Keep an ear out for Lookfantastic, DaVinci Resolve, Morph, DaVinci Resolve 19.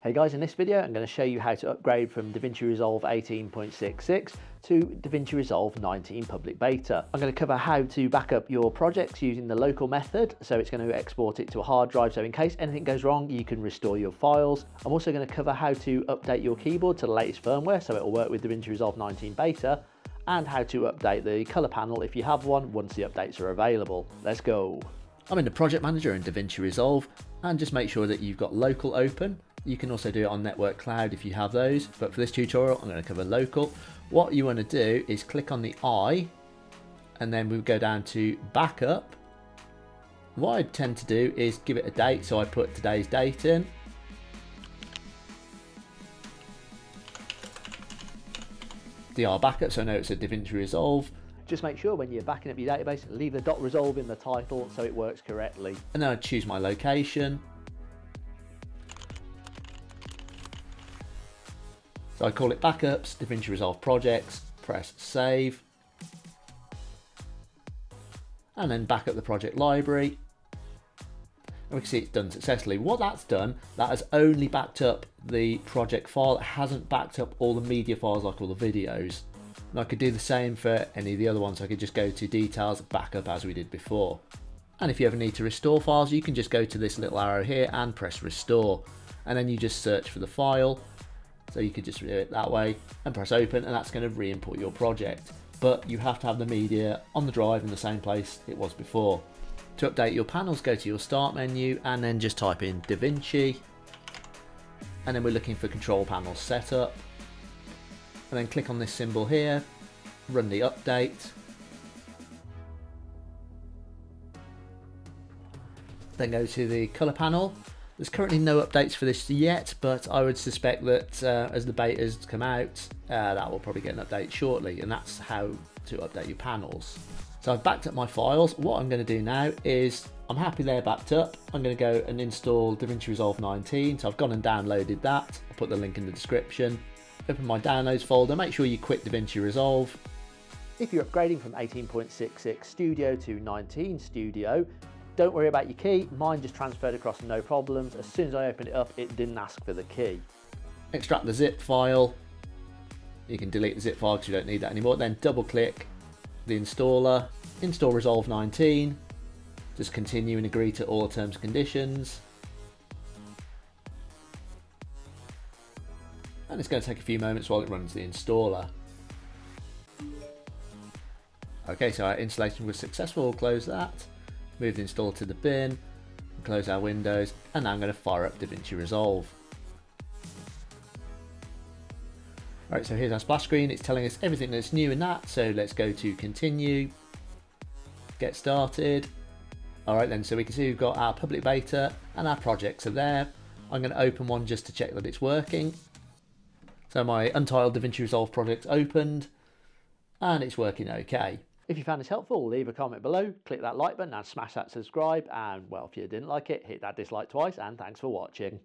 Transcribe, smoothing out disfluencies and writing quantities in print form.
Hey guys, in this video I'm going to show you how to upgrade from DaVinci Resolve 18.66 to DaVinci Resolve 19 public beta. I'm going to cover how to back up your projects using the local method, so it's going to export it to a hard drive so in case anything goes wrong you can restore your files. I'm also going to cover how to update your keyboard to the latest firmware so it will work with DaVinci Resolve 19 beta, and how to update the color panel if you have one once the updates are available. Let's go. I'm in the project manager in DaVinci Resolve, and just make sure that you've got local open. You can also do it on Network Cloud if you have those, but for this tutorial I'm going to cover local. What you want to do is click on the I, and then we'll go down to backup. What I tend to do is give it a date, so I put today's date in. DR backup, so I know it's a DaVinci Resolve. Just make sure when you're backing up your database, leave the .resolve in the title so it works correctly. And then I choose my location. So I call it Backups, DaVinci Resolve Projects, press Save, and then back up the project library. And we can see it's done successfully. What that's done, that has only backed up the project file. It hasn't backed up all the media files like all the videos. And I could do the same for any of the other ones. I could just go to Details, Backup as we did before. And if you ever need to restore files, you can just go to this little arrow here and press Restore. And then you just search for the file. So you could just do it that way and press open, and that's going to re-import your project. But you have to have the media on the drive in the same place it was before. To update your panels, go to your start menu and then just type in DaVinci. And then we're looking for control panel setup. And then click on this symbol here, run the update. Then go to the color panel. There's currently no updates for this yet, but I would suspect that as the betas come out, that will probably get an update shortly, and that's how to update your panels. So I've backed up my files. What I'm going to do now is, I'm happy they're backed up. I'm going to go and install DaVinci Resolve 19. So I've gone and downloaded that. I'll put the link in the description. Open my downloads folder. Make sure you quit DaVinci Resolve. If you're upgrading from 18.66 Studio to 19 Studio, don't worry about your key, mine just transferred across no problems. As soon as I opened it up, it didn't ask for the key. Extract the zip file. You can delete the zip file because you don't need that anymore. Then double click the installer, install Resolve 19. Just continue and agree to all terms and conditions. And it's going to take a few moments while it runs the installer. Okay, so our installation was successful, we'll close that. Move the installer to the bin, close our windows, and now I'm going to fire up DaVinci Resolve. Alright, so here's our splash screen. It's telling us everything that's new in that, so let's go to continue, get started. Alright then, so we can see we've got our public beta and our projects are there. I'm going to open one just to check that it's working. So my untitled DaVinci Resolve project opened, and it's working okay. If you found this helpful, leave a comment below, click that like button and smash that subscribe, and well, if you didn't like it, hit that dislike twice, and thanks for watching.